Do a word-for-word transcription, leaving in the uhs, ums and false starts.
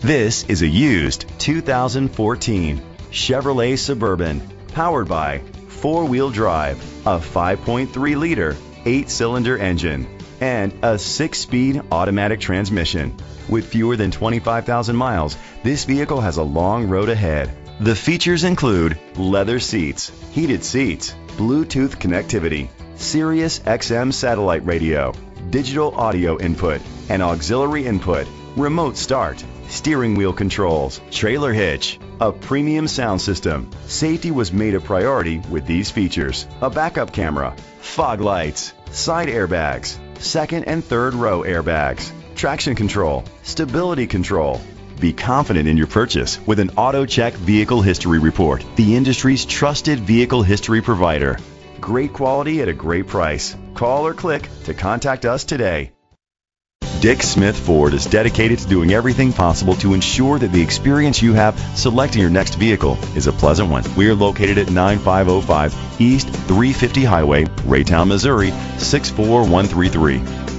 This is a used two thousand fourteen Chevrolet Suburban, powered by four-wheel drive, a five point three liter eight-cylinder engine, and a six-speed automatic transmission. With fewer than twenty-five thousand miles, this vehicle has a long road ahead. The features include leather seats, heated seats, Bluetooth connectivity, Sirius X M satellite radio, digital audio input and auxiliary input, remote start, steering wheel controls, trailer hitch, a premium sound system. Safety was made a priority with these features: a backup camera, fog lights, side airbags, second and third row airbags, traction control, stability control. Be confident in your purchase with an AutoCheck Vehicle History Report, the industry's trusted vehicle history provider. Great quality at a great price. Call or click to contact us today. Dick Smith Ford is dedicated to doing everything possible to ensure that the experience you have selecting your next vehicle is a pleasant one. We are located at nine five oh five East three fifty Highway, Raytown, Missouri six four one three three.